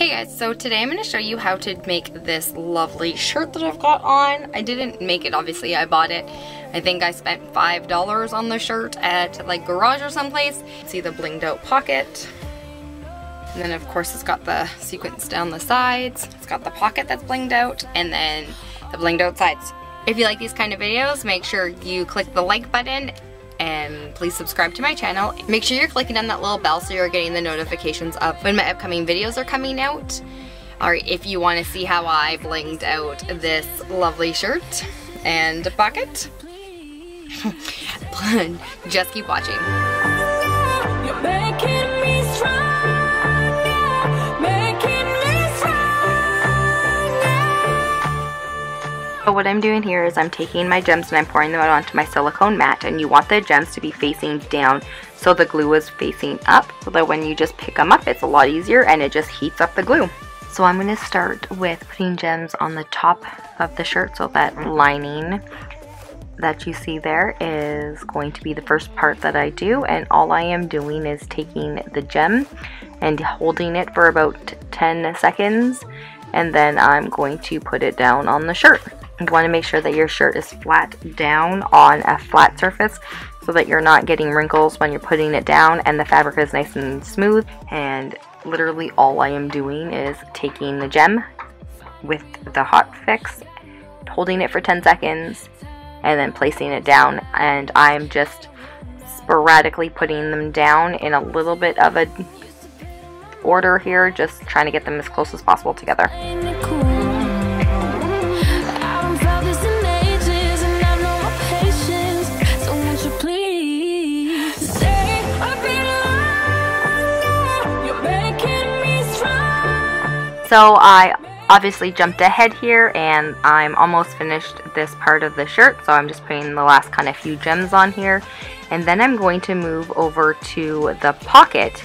Hey guys, so today I'm going to show you how to make this lovely shirt that I've got on. I didn't make it, obviously, I bought it. I think I spent $5 on the shirt at like Garage or someplace. See the blinged out pocket. And then of course it's got the sequins down the sides. It's got the pocket that's blinged out and then the blinged out sides. If you like these kind of videos, make sure you click the like button and please subscribe to my channel. Make sure you're clicking on that little bell so you're getting the notifications of when my upcoming videos are coming out. Alright, if you want to see how I blinged out this lovely shirt and pocket, just keep watching. You're making me strong. So what I'm doing here is I'm taking my gems and I'm pouring them out onto my silicone mat, and you want the gems to be facing down so the glue is facing up so that when you just pick them up it's a lot easier and it just heats up the glue. So I'm going to start with putting gems on the top of the shirt, so that lining that you see there is going to be the first part that I do, and all I am doing is taking the gem and holding it for about 10 seconds and then I'm going to put it down on the shirt. You want to make sure that your shirt is flat down on a flat surface so that you're not getting wrinkles when you're putting it down and the fabric is nice and smooth. And literally all I am doing is taking the gem with the hot fix, holding it for 10 seconds and then placing it down, and I'm just sporadically putting them down in a little bit of a order here, just trying to get them as close as possible together. So I obviously jumped ahead here and I'm almost finished this part of the shirt, so I'm just putting the last kind of few gems on here, and then I'm going to move over to the pocket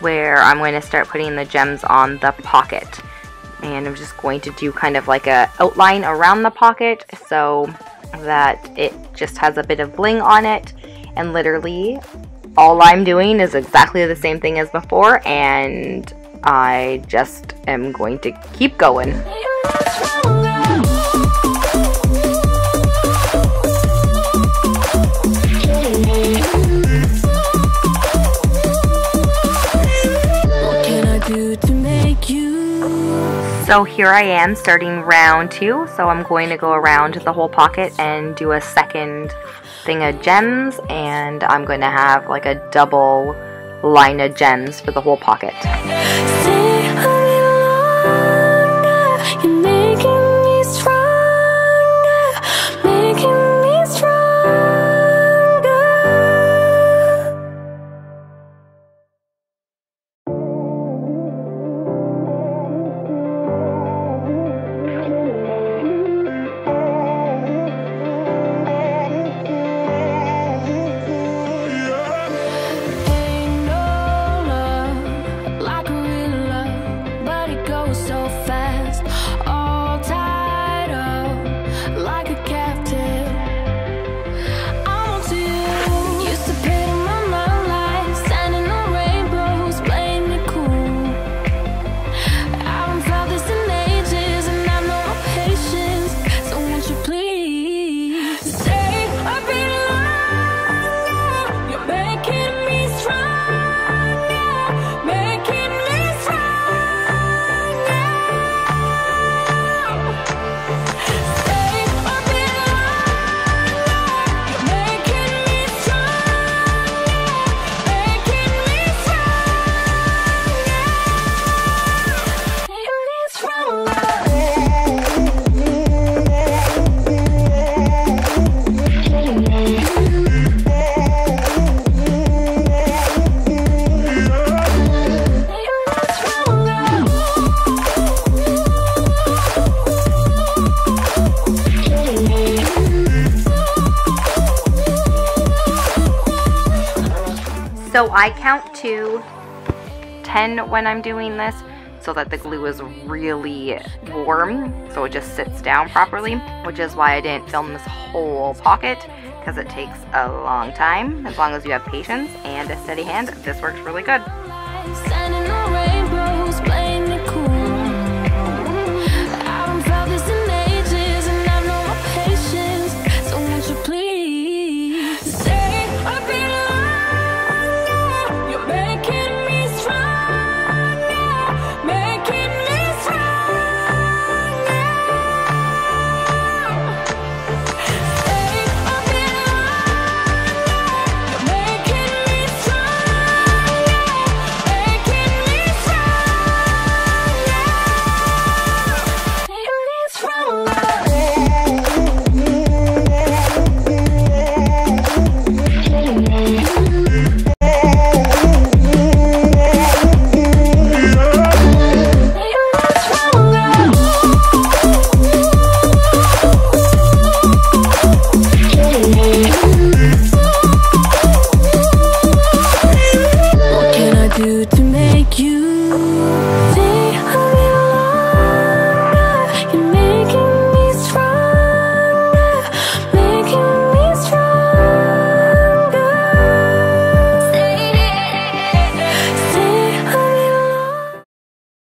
where I'm going to start putting the gems on the pocket, and I'm just going to do kind of like a outline around the pocket so that it just has a bit of bling on it. And literally all I'm doing is exactly the same thing as before, and I just am going to keep going. So here I am starting round two, so I'm going to go around the whole pocket and do a second thing of gems, and I'm going to have like a double line of gems for the whole pocket. So I count to 10 when I'm doing this so that the glue is really warm so it just sits down properly, which is why I didn't film this whole pocket, because it takes a long time. As long as you have patience and a steady hand, this works really good.